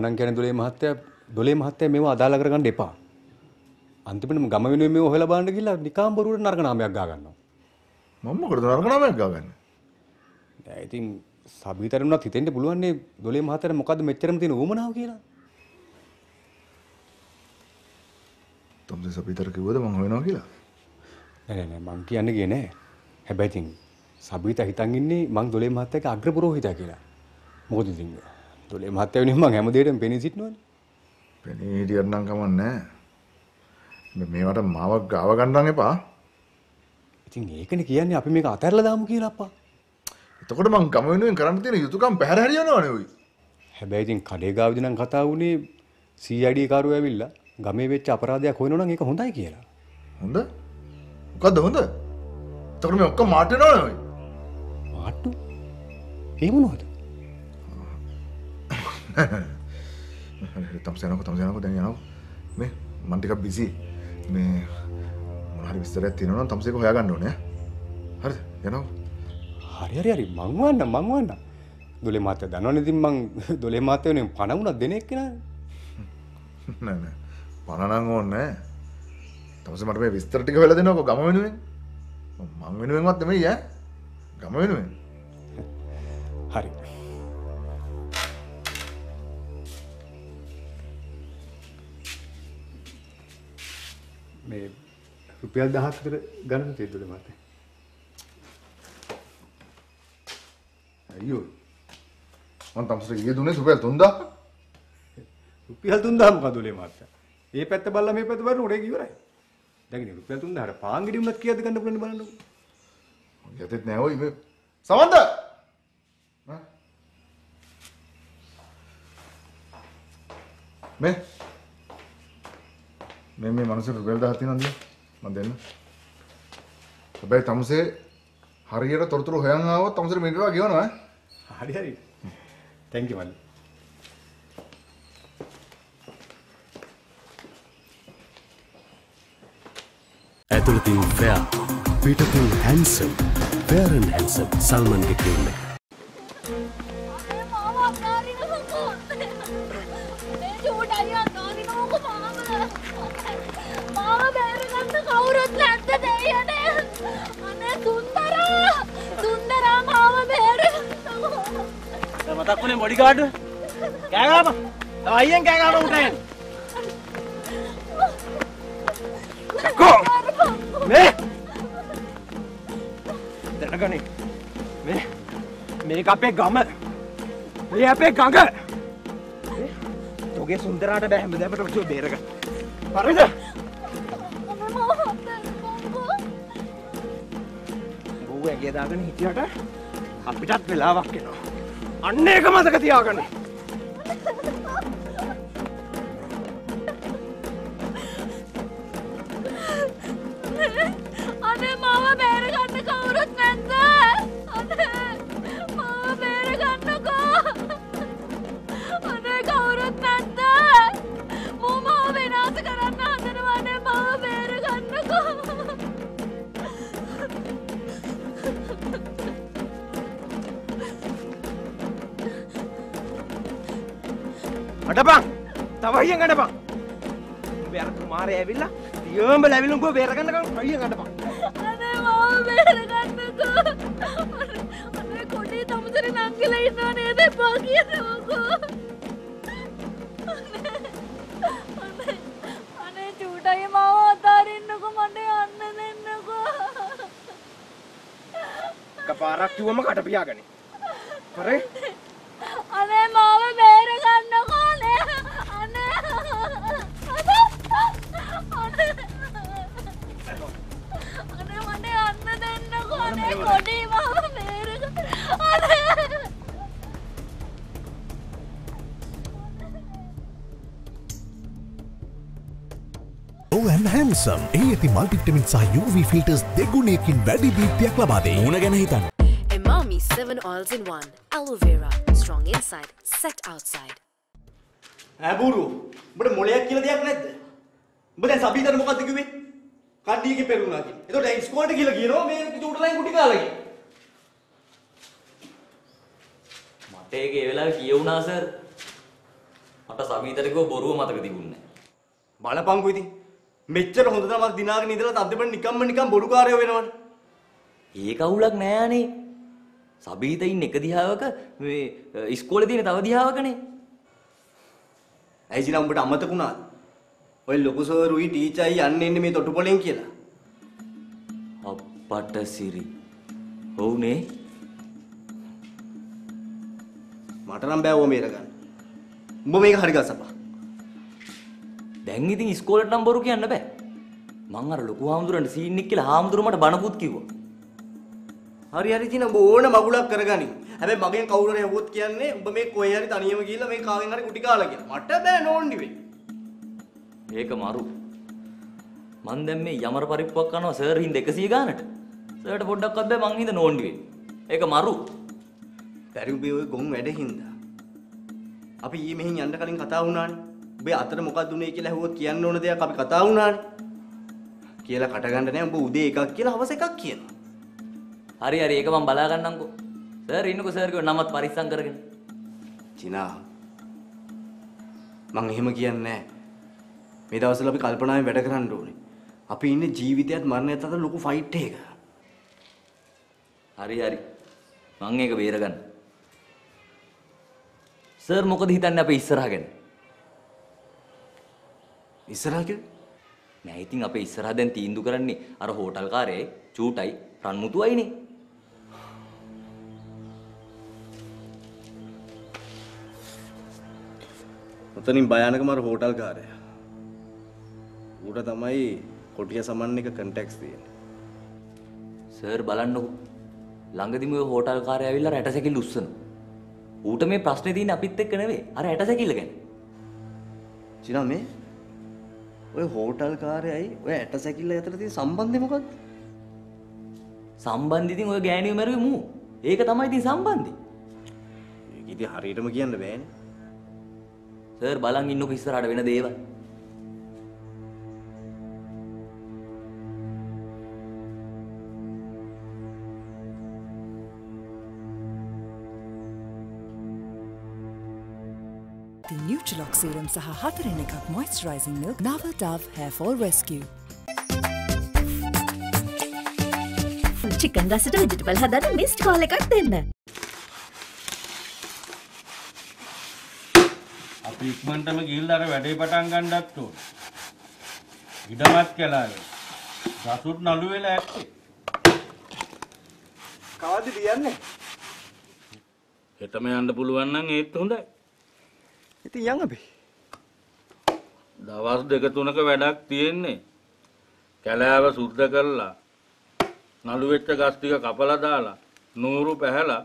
මනං කියන්නේ දොලේ මහත්තයා මේව අදාළ කරගන්න එපා. අන්තිමට ගම වෙනුවෙන් මේව හොයලා බලන්න ගිහලා නිකාම් බොරුවට නරක නාමයක් ගා ගන්නවා. මම මොකටද නරක නාමයක් ගා ගන්න? දැන් ඉතින් සබීතරණුණත් හිතෙන්න පුළුවන් නේ දොලේ මහත්තයාට මොකද්ද මෙච්චරම තියෙන උමනාව කියලා. තොම්සේ සබීතර කිව්වද මම හොයනවා කියලා? නෑ මං කියන්නේ ගියේ නෑ. හැබැයි ඉතින් සබීතා හිතන් ඉන්නේ මං දොලේ මහත්තයාගේ අග්‍රපුරෝහිතයා කියලා. මොකද ඉතින් දොලේ මහත්තයා වෙනුවෙන් මං හැමදේටම පෙනී සිටිනවනේ. පෙනී හිටියනම් කමක් නෑ. මේවට මාව ගාව ගන්නන් එපා. ඉතින් ඒකනේ කියන්නේ අපි මේක අතහැරලා දාමු කියලා අප්පා. එතකොට මං ගම වෙනුවෙන් කරන්න තියෙන යුතුයකම් පැහැර හරි යනවනේ ඔයි. හැබැයි ඉතින් කඩේ ගාවදී නම් කතා වුණේ CID කාරෝ ඇවිල්ලා ගමේ වෙච්ච අපරාධයක් හොයනවා නම් ඒක හොඳයි කියලා. හොඳ? මොකද්ද හොඳ? එතකොට මේ ඔක්කොම මාට් වෙනවනේ ඔයි. මාට්ටු? ඒ මොනවද? තම්සයනකෝ දැන් යනවා. මේ මම ටිකක් බිසි. මේ මොනවාරි විස්තරයක් තියෙනවා නම් තම්සයක හොයා ගන්න ඕනේ. හරිද? යනවා. හරි මං වන්න. දොලේ මාත දන්නවනේ ඉතින් මං දොලේ මාත වෙනේ පණ වුණා දෙනෙක් කෙනානේ. නෑ. පණ නම් ඕනේ නෑ. තවසේ මට මේ විස්තර ටික වෙලා දෙනකො ගම වෙනුවෙන්. මං වෙනුවෙන්වත් නෙමෙයි ඈ. ගම වෙනුවෙන්. හරි. මේ රුපියල් 1000 විතර ගන්න තියෙද දොලේ මාතේ? අයියෝ මම තමසර ගියේ දුන්නේ රුපියල් 3000 මොකදෝලේ මාත්‍යා. මේ පැත්ත බලලා මේ පැත්ත බලන උඩේ ඉවරයි. දැන් ඉතින් රුපියල් 3000ට පාන් ගෙඩියුම්වත් කීයද ගන්න පුළුවන් බලන්නකෝ. මම යතෙත් නෑ ඔය මේ සමන්ද. මේ මනුස්සයට රුපියල් 1000 තියෙනවද මම දෙන්න. හැබැයි තමසේ හරියට තොරතුරු හොයන් ආවොත් තමසර මේ ඩොලර් ගෙවනවා ඈ. හරි. Thank you man. ඇතුළතින් ෆෙයා පිටතින් handsome fair and handsome Salman ගේ කියන්නේ. අනේ මාව අතාරින්න මොකෝ. මේ ජෝඩාරියා අතාරින්න මොකෝ මාව. මාව බැලුවත් කවුරුත් නැද්ද දෙයනේ. අනේ සුන්දරා මාව බැලුවා. මතක් වුණේ බොඩිගාඩ් කෑගහම. තව අයියෙන් කෑගහම උටයන්. කෝ මේ දැනගන්නේ මේක අපේ ගම මේ අපේ ගඟ තෝගේ සුන්දරාට බෑ හැමදාම තෝ බේරග පරිද බෝගේ ගියදාගෙන හිටියට අපිටත් වෙලාවක් එනවා අන්න ඒක මතක තියාගන්න අනේ මාව බේර ගන්න කවුරුත් නැද්ද? අනේ මාව බේර ගන්නකෝ. අනේ කවුරුත් නැද්ද? මම මාව වෙනස් කරන්න හදනවා අනේ මාව බේර ගන්නකෝ. අඩපන්. තව හියෙන් අඩපන්. මේ අර කුමාරය ඇවිල්ලා යෝම ලැබිලුම් ගෝ බේර ගන්නකම් අයියෙන් අඩපන්. අනේ මාව බේර ගන්නකෝ අනේ කොටේ තමුදරේ නංගිලා ඉන්නවා නේද එපා කියනකෝ අනේ චූටයි මාව අතාරින්නකෝ මට යන්න දෙන්නකෝ කපාරක් කිව්වම කට පියාගන්නේ කරේ අනේ මාව බේර ගන්නකෝ අනේ කොඩේ මාව බේරගන්න අනේ Oh and handsome එහි ඇති මල්ටිවිටමින් සහ UV filters දෙගුණයකින් වැඩි දීප්තියක් ලබා දෙයි. මුණ ගැන හිතන්න. Emami 7 oils in 1. Aloe vera strong inside, set outside. අබුරු උඹට මොලයක් කියලා දෙයක් නැද්ද? උඹ දැන් සබීතර මොකද්ද කිව්වේ? කඩියගේ පෙරුණා කියලා. එතකොට දැන් ස්කෝඩ් කියලා කියනවා මේ චූටලෙන් කුටි කාලා කියලා. මට ඒකේ වෙලාවේ කියුණා සර්. මට සමීතරකව බොරුව මතක තිබුණේ නැහැ. බලපංකෝ ඉතින්. මෙච්චර හොඳ නමක් දිනාගෙන ඉඳලා තද්දෙපණ නිකම්ම බොරුකාරයෝ වෙනවනේ. ඒ කවුලක් නෑනේ. සබීතින් එක දිහාවක මේ ඉස්කෝලේ තියෙන තව දිහාවකනේ. ඇයි කියලා උඹට අමතකුණාද? ඔය ලොකු සෝරුයි ටීචර්යි යන්න එන්නේ මේ තොටුපලෙන් කියලා. අප්පට සිරි. ඔව්නේ. මට නම් බෑ ඕව මේර ගන්න. උඹ මේක හරි ගසපන්. දැන් ඉතින් ඉස්කෝලේට නම් බොරු කියන්න බෑ. මං අර ලොකු හාමුදුරන්ට සීන් එක කියලා හාමුදුරුව මට බනපුත් කිව්වා. හරි හරි කියන උඹ ඕන මගුලක් කරගනි. හැබැයි මගෙන් කවුරු හරි හොත් කියන්නේ උඹ මේ කොහේ හරි තනියම ගිහිල්ලා මේ කාගෙන් හරි කුටි කාලා කියලා. මට බෑ නෝන්ඩි වෙයි. ඒක මරු. මං දැන් මේ යමර පරිප්පුවක් කරනවා සර් හින්ද 100 ගානට. සර්ට පොඩ්ඩක්වත් බෑ මං හින්ද නෝන්ඩි වෙයි. ඒක මරු. පරිප්පුවේ ඔය ගොම් වැඩ හින්දා අපි ඊ මෙහෙන් යන්න කලින් කතා වුණානේ. ඔබේ අතට මොකක්ද උනේ කියලා ඇහුවොත් කියන්න ඕන දෙයක් අපි කතා වුණානේ. කියලා කට ගන්න නෑ. ඔබ උදේ එකක් කියලා හවස එකක් කියනවා. හරි හරි ඒක මම බලා ගන්නම්කෝ. සර් ඉන්නකෝ සර් කියව නමත් පරිස්සම් කරගෙන. චිනා මං එහෙම කියන්නේ නෑ. මේ දවස්වල අපි කල්පනාවෙන් වැඩ කරන්න ඕනේ. අපි ඉන්නේ ජීවිතයත් මරණයත් අතර ලොකු ෆයිට් එකක. හරි හරි මං ඒක බේරගන්න. සර් මොකද හිතන්නේ අපේ ඉස්සරහ ගැන? ඉස්සරහ කියන්නේ? නෑ ඉතින් අපේ ඉස්සරහ දැන් තීන්දුව කරන්නේ අර හෝටල් කාර්යයේ චූටයි රන්මුතුයිනේ. උතනින් භයානකම අර හෝටල් කාර්යය. ඌට තමයි කොටිය සමන් එක කන්ටැක්ට්ස් තියෙන්නේ. සර් බලන්නකෝ ළඟදිම ඔය හෝටල් කාර්යය ඇවිල්ලා රැටසැකිලි උස්සනවා. ඌට මේ ප්‍රශ්නේ තියෙන්නේ අපිත් එක්ක නෙවෙයි අර 60 සැකිල්ල ගැන. චිනා මේ ඔය හෝටල් කාර්යයයි ඔය 60 සැකිල්ල අතර තියෙන සම්බන්ධය මොකක්ද? සම්බන්ධය ඉතින් ඔය ගෑණියෝ මැරුවේ මූ. ඒක තමයි ඉතින් සම්බන්ධය. ඒක ඉතින් හරියටම කියන්න බෑනේ. සර් බලන් ඉන්නකො ඉස්සරහට වෙන දේවල්. Neutralox serum saha 4 moisturizing milk Nava Dove hair fall rescue. Chicken dasita vegetable hadana missed call එකක් දෙන්න. අපි ඉක්මනටම ගිහිල්ලා අර වැඩේ පටන් ගන්නත් ඕන. ඉඩමත් කළානේ. රසුත් නළු වෙලා ඇත්තේ. කවද ලියන්නේ? හෙටම යන්න පුළුවන් නම් ඒත් හොඳයි. ඉතින් යන් අපි. දවස් දෙක තුනක වැඩක් තියෙන්නේ. කැලෑව සුද්ධ කරලා නළු වෙච්ච ගස් ටික කපලා දාලා නూరు පැහැලා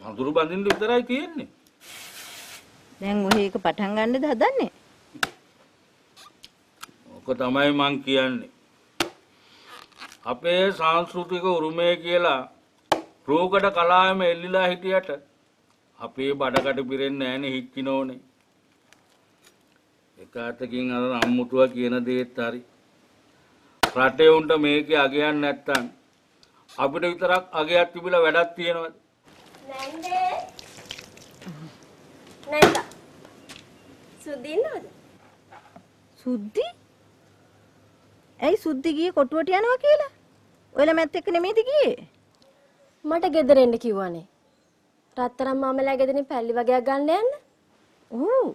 පඳුරු බඳින්න විතරයි තියෙන්නේ. දැන් ඔහේ එක පටන් ගන්නද හදන්නේ? ඔක තමයි මං කියන්නේ. අපේ සංස්කෘතික උරුමය කියලා රෝගඩ කලාවෙම එල්ලිලා හිටියට අපේ බඩකට පිරෙන්නේ නැහනේ හික්කිනෝනේ. එක අතකින් අර අම්මුතුවා කියන දේත් හරි රටේ උන්ට මේකේ අගයක් නැත්තම් අපිට විතරක් අගයක් තිබිලා වැඩක් තියනවද? නැන්දේ නැන්ද සුද්ධි නෝද? සුද්ධි? ඇයි සුද්ධි ගියේ කොටුවට යනවා කියලා? ඔයලා මැත් එක්ක නෙමෙයිද ගියේ? මට ගෙදර එන්න කිව්වනේ. රත්තරන් මාමලා ගෙදරින් පැල්ලි වගේක් ගන්න යන්න. ඔව්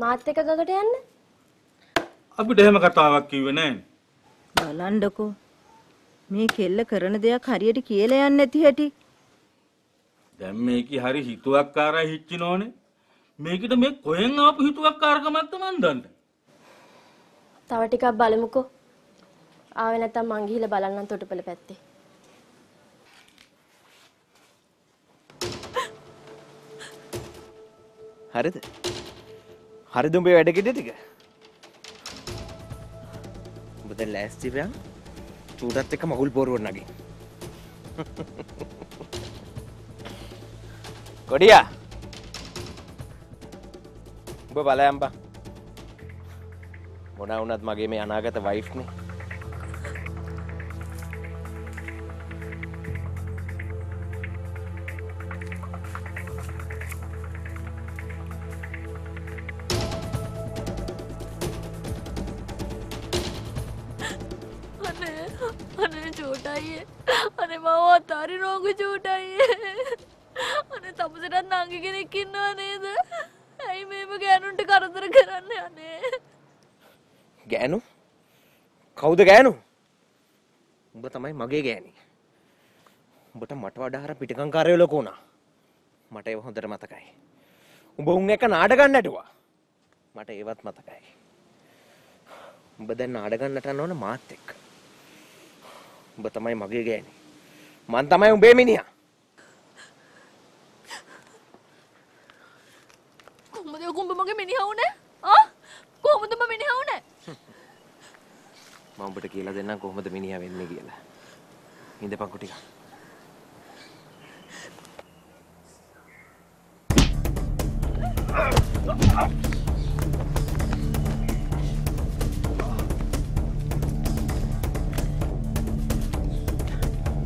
මාත් එක ගඟට යන්න. අපිට එහෙම කතාවක් කිව්වේ නෑනේ. බලන්නකෝ. මේ කෙල්ල කරන දෙයක් හරියට කියලා යන්නේ නැති හැටි. දැන් මේකේ හරි හිතුවක්කාරයි හිටිනෝනේ. මේකිට මේ කොහෙන් ආපු හිතුවක්කාරකමක්ද මන් දන්නේ. තව ටිකක් බලමුකෝ. ආවේ නැත්තම් මං ගිහිල්ලා බලන්නම් තොටුපළ පැත්තේ. හරිද? හරිද උඹේ වැඩ කිඩ ටික? ඔබද ලෑස්තිවයන් චූටත් එක මගුල් පොරවන්න නගේ කොඩියා ඔබ බලයන් බා මොනා වුණත් මගේ මේ අනාගත වයිෆ් නේ Who's the guy? But I'm not a guy. But I'm not a guy. I'm not a guy. I'm not a guy. I'm not a guy. I don't know how to do it. I don't know how to do it.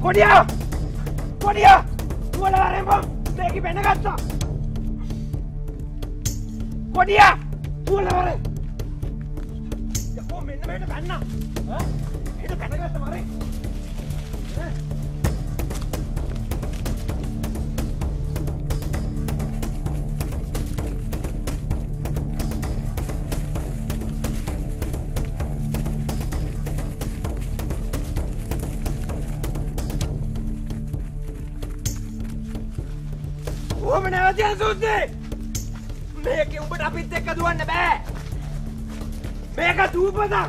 Kodia! Kodia! What are you doing? Kodia! What are you doing? Kodia! What are Huh? Itu katakan kemarin. Wah mana aja susi? Mereka umur api teka dua nebe. Mereka dua pada.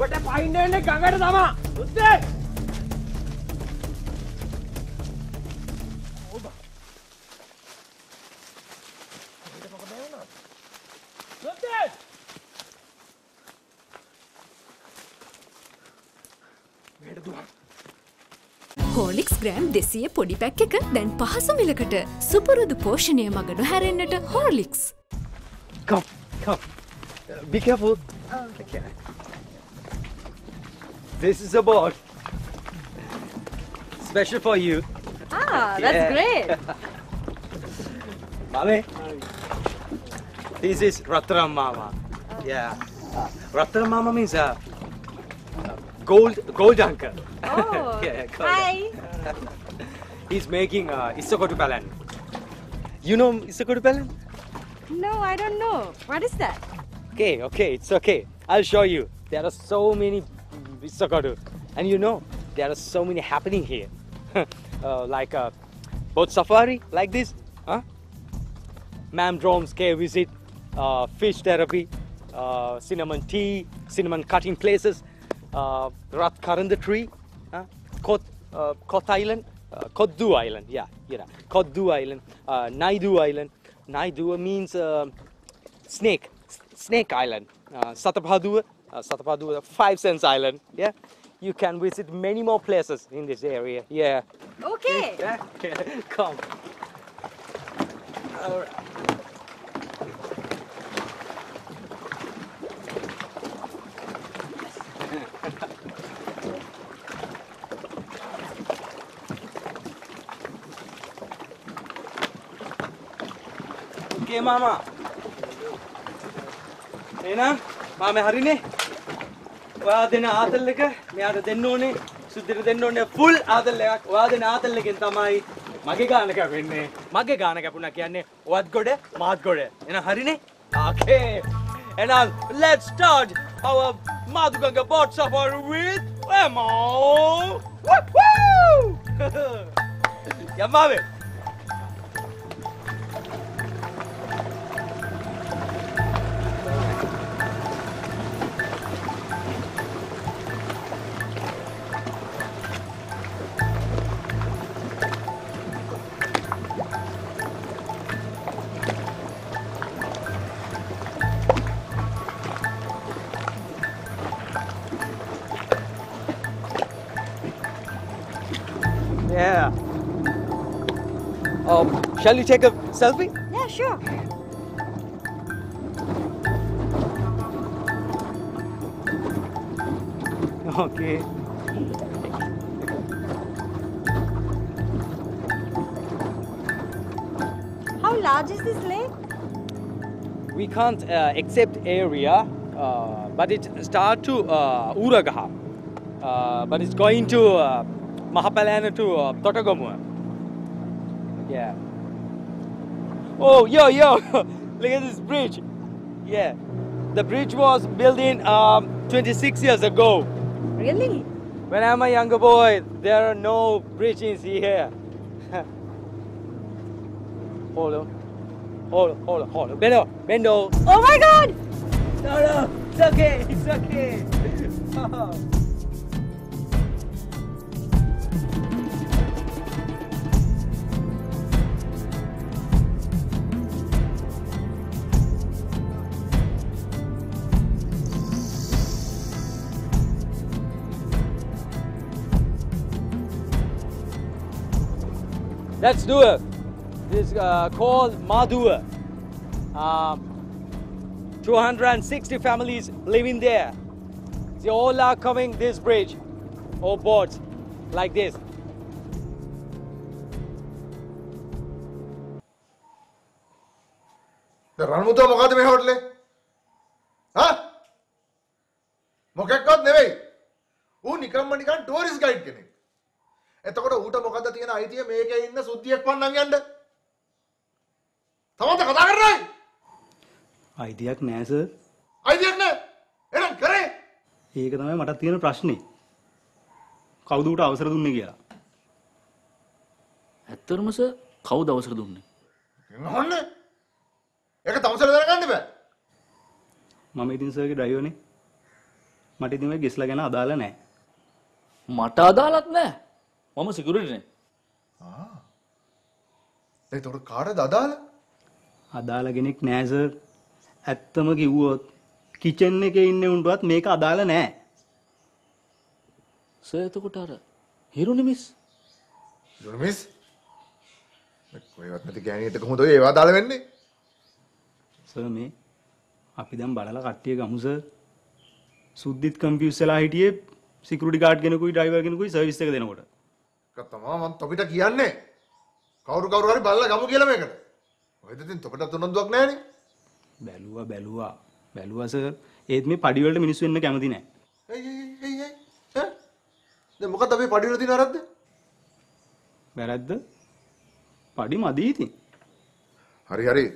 But if I know the Gangar Dama, who's that? Horlicks gram this year, Poddy Pack Kicker, then Pahasumilakata, Super the Portion Magano Harrinet, Horlicks. Come, come. Be careful. Okay. This is a board. Special for you. Ah, yeah. That's great. Mame, this is Ratnamama. Yeah. Ratnamama means gold anchor. Oh, yeah, gold. Hi. He's making Isakotu Balan. You know Isakotu Balan? No, I don't know. What is that? Okay, it's okay. I'll show you. There are so many Isakotu. And you know, there are so many happening here. Like a boat safari, like this. Mangroves cave visit, fish therapy, cinnamon tea, cinnamon cutting places, Rat Karanda tree, Kot Island, Kotdu Island, Kotdu Island, Naidu Island. Naidu means Snake Island, Satapadu. Satapadu, 5 cents island. Yeah, you can visit many more places in this area. Yeah. Okay. Come. All right. Okay, Mama. Nena, Mama, hurry, ne. Then after liquor, we are then known, so there then known a full other lack, rather than after liquor in Tamai, Magagana Capunacane, what good, Mad Gode, in a hurry? Okay, and let's start our Maduganga boat safari with Emo. Woo! Yamabe. Yeah. Shall you take a selfie? Yeah, sure. Okay. How large is this lake? We can't accept area, but it starts to Uragaha. But it's going to Mahapalana to Totagomua. Yeah. Oh, yo! Look at this bridge. Yeah. The bridge was built in 26 years ago. Really? When I'm a younger boy, there are no bridges here. Hold on. Bendo. Oh my God! No, it's okay. Oh. Let's do it. This is called Madua. 260 families living there. They all are coming this bridge or boats like this. The Ranmuto Mokadme Hotle? Huh? Mokakot Neve? Who Nikamanikan tourist guide can it? එතකොට ඌට මොකද තියෙන අයිතිය මේකේ ඉන්න සුද්ධියක් වන්නම් යන්න? තවද කතා කරන්නේ? අයිතියක් නෑ සර්. අයිතියක් නෑ. එහෙනම් කරේ. ඒක තමයි මට තියෙන ප්‍රශ්නේ. කවුද ඌට අවසර දුන්නේ කියලා? ඇත්තටම සර් කවුද අවසර දුන්නේ? නෝන්න. ඒක තවසර දැනගන්න බෑ. මම ඉතින් සර්ගේ ඩ්‍රයිවර්නේ. මට ඉතින් මේ ගෙස්ලා ගැන අදාළ නෑ. මට අදාළත් නෑ. Mama security. Ah. They took a car at Adal? Adal again, Nazar at Tamaki Wood. Kitchen again, noon, but make Adal an air. Sir Tokotara, Hieronymus? Hieronymus? We are not the gang at the Kondo Adalavendi. Sir, me Apidam Badala Katia Gamuser. Sudit confused idea, security guard can go driver can go service taken in order. Tamam, Tobita Kiane. Kauru Bala Gamukilamaker. Why didn't Tobita Tunundok Nani? Belua, sir. Aid me Padual Minister in the Camadine. Hey, the Mukatabi Paduladinarad? Where at the Padimaditi? Hurry.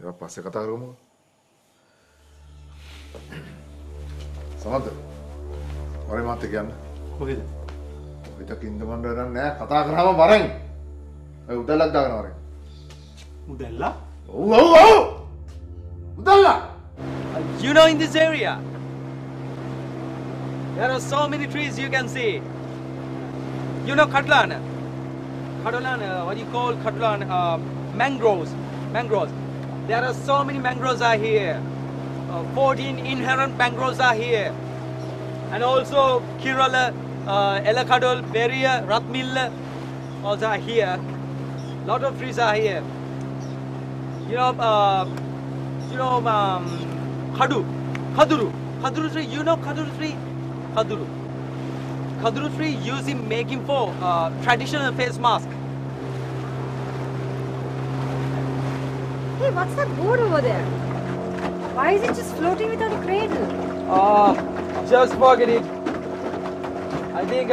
You're Pasacatarumo. Some other. What am I again? Who is it? With a kind of wonder and Katagrama Barang. Udella Dagnore. Udella? Oh! Udella! You know, in this area, there are so many trees you can see. You know, Katlana. Katlana, what do you call Katlana? Mangroves. There are so many mangroves are here. 14 inherent mangroves are here. And also Kirala. Ela Kadol, Beria, Ratmila, all are here. Lot of trees are here. Khaduru tree. You know Khaduru tree. Khaduru tree used in making for traditional face mask. Hey, what's that board over there? Why is it just floating without a cradle? Just forget it. I think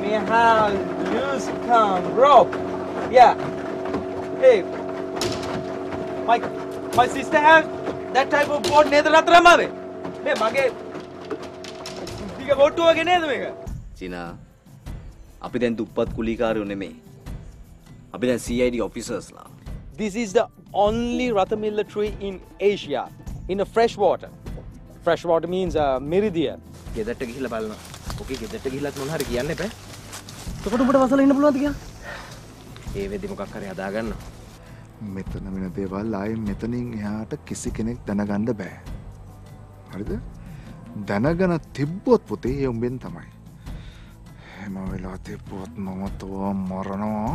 we have loose rope. Yeah. Hey, my sister has that type of board. Neither Ratnamama. Hey, Maggie. You can board too again, neither. China. Api then duppat kuli kariyone me. Api then CID officers la. This is the only Ratmila tree in Asia in a freshwater. Freshwater means meridia. Yeah, that takes a while. Okay, get that gila thon hari kiyanne pa. Tokota obata wasala inna puluwanද kiya? ඒ වෙදි මොකක් හරි හදා ගන්න. මෙතන වෙන දේවල් ආයේ මෙතනින් එහාට කිසි කෙනෙක් දැනගන්න බෑ. හරිද? දැනගෙන තිබ්බොත් පුතේ ඒ උඹෙන් තමයි. Hema velati puot momotua moranoa.